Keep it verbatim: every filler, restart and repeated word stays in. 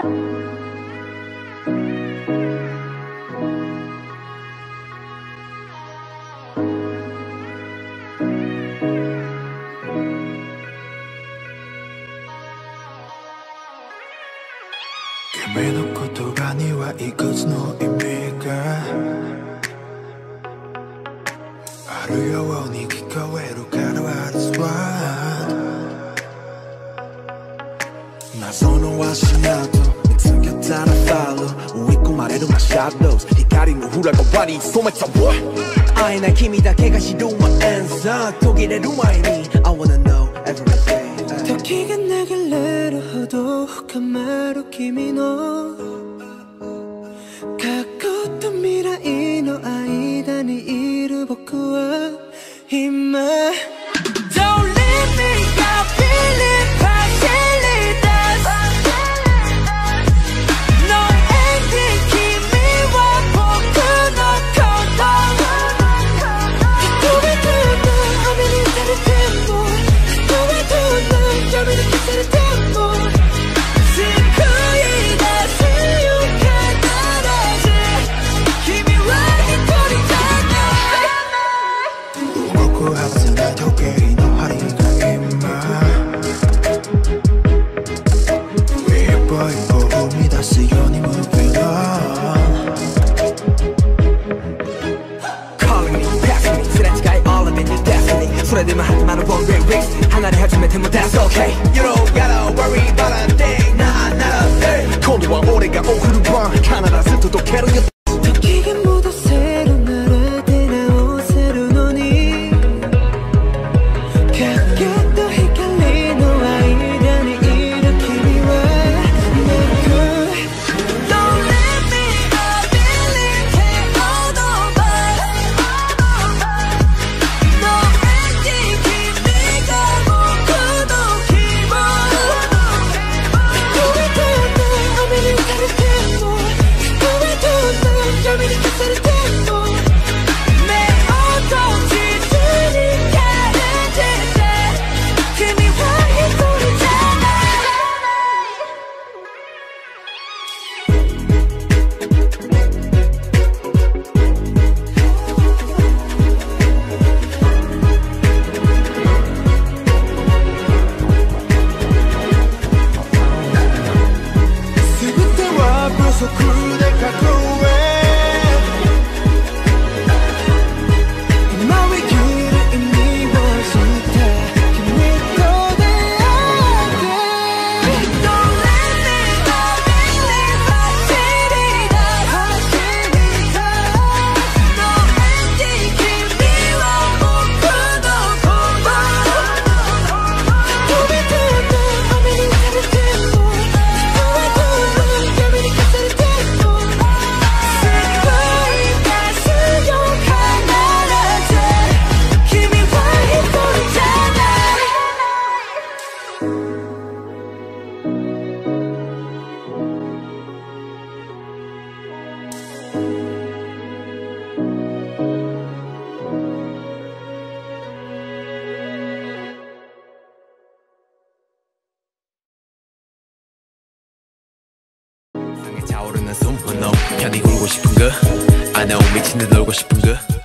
決めの言葉にはいくつの意味があるように聞こえるから That's right 謎の足跡見つけたらファウル追い込まれるマシャドウ光の裏側に染めた What 会えない君だけが知るマンサー途切れる前に I wanna know everything 時が流れるほど深まる君の過去と未来の間にいる僕は今 Don't leave me, I feel it, I feel it, that's No ending 君は僕のこと Story to love 雨に打たれても Story to love 闇に消されてもでも始まる One Way Race 離れ始めても That's okay You don't gotta worry about a thing Nah, not a thing 今度は俺が送る番必ず届けるよ時が戻せるなら出直せるのに影と光の間にいる君は僕 Don't let me I believe it all over No 차오르는 손 I know 미친 듯 놀고 싶은 그